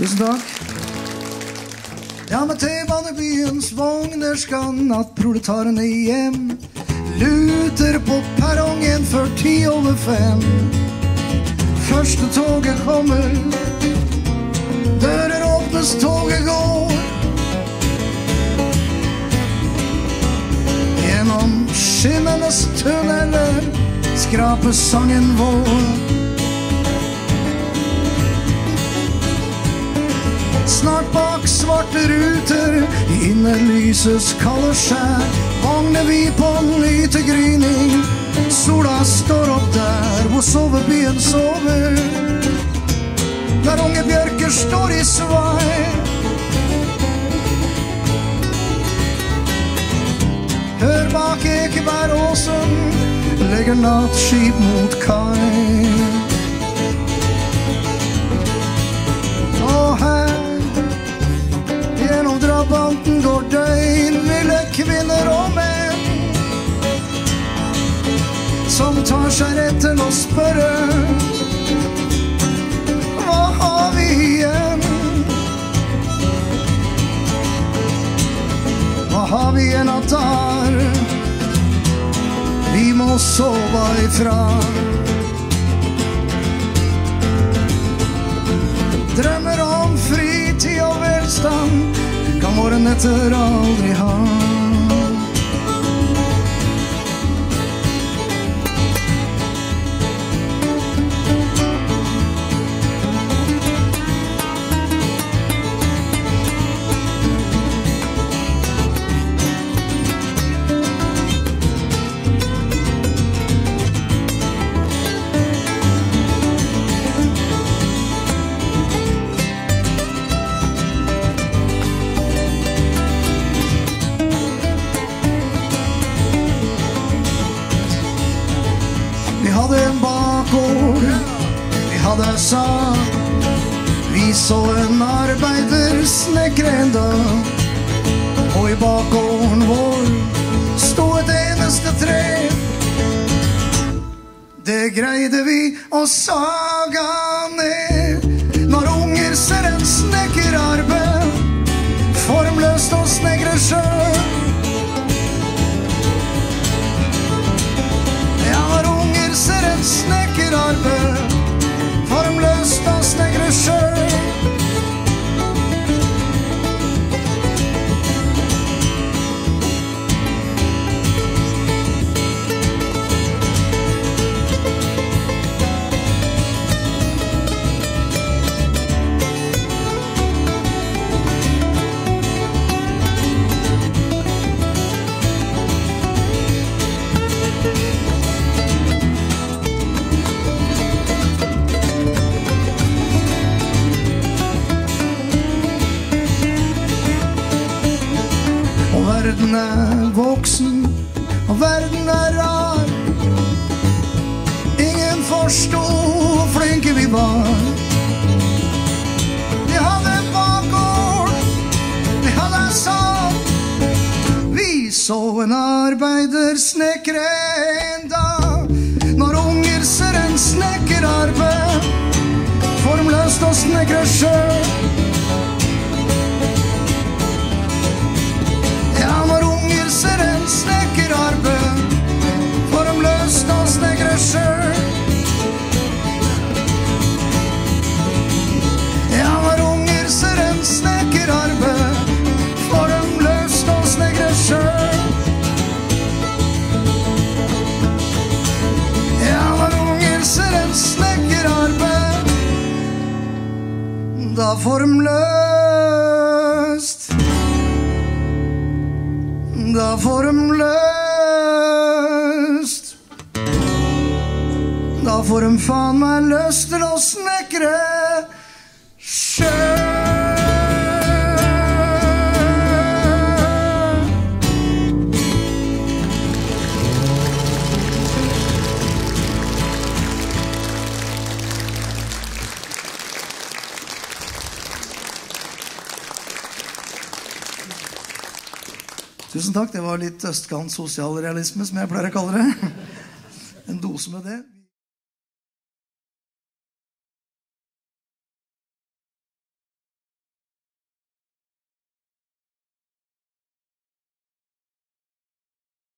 Tusen takk. Ja, med T-banebyens vogner skal nattproletarene hjem. Luter på perrongen før 10:05. Første toget kommer. Dører åpnes, toget går. Gjennom skinnenes tunneler skraper sangen vår. Snart bak svarte ruter innelyses kalde skjær. Vogner vi på en lyte gryning. Sola står opp der hvor sovebyen sover. Der unge bjørker står i svei. Hør bak Ekebergåsen legger nattskip mot kai. Drabanten går døgnville kvinner og menn som tar seg retten og spørre: hva har vi igjen? Hva har vi igjen av der vi må sove ifra? Drømmer om fritid og velstand kan våre netter aldri ha. Vi så en arbeider snekre en dag, og i bakgården vår stod et eneste tre. Det greide vi å saga ned. Når unger ser en snekkerarbeid formløst og snekre sjøl. Ja, når unger ser en snekkerarbeid formløst og snekre sjøl. Verden er voksen, og verden er rar. Ingen forstod hvor flinke vi var. Vi hadde en bakgård, vi hadde en sal. Vi så en arbeider snekre en dag. Når unger ser en snekkerarbeid formløst og snekre sjøl. Når unger ser en snekkerarbeid formløst og snekre sjøl. Ja, når unger ser en snekkerarbeid formløst og snekre sjøl. Ja, når unger ser en snekkerarbeid da formløst. Da formløst. Da får de faen meg løst til å snekre sjøl. Tusen takk, det var litt østkant sosialrealisme, som jeg pleier å kalle det. En dose med det.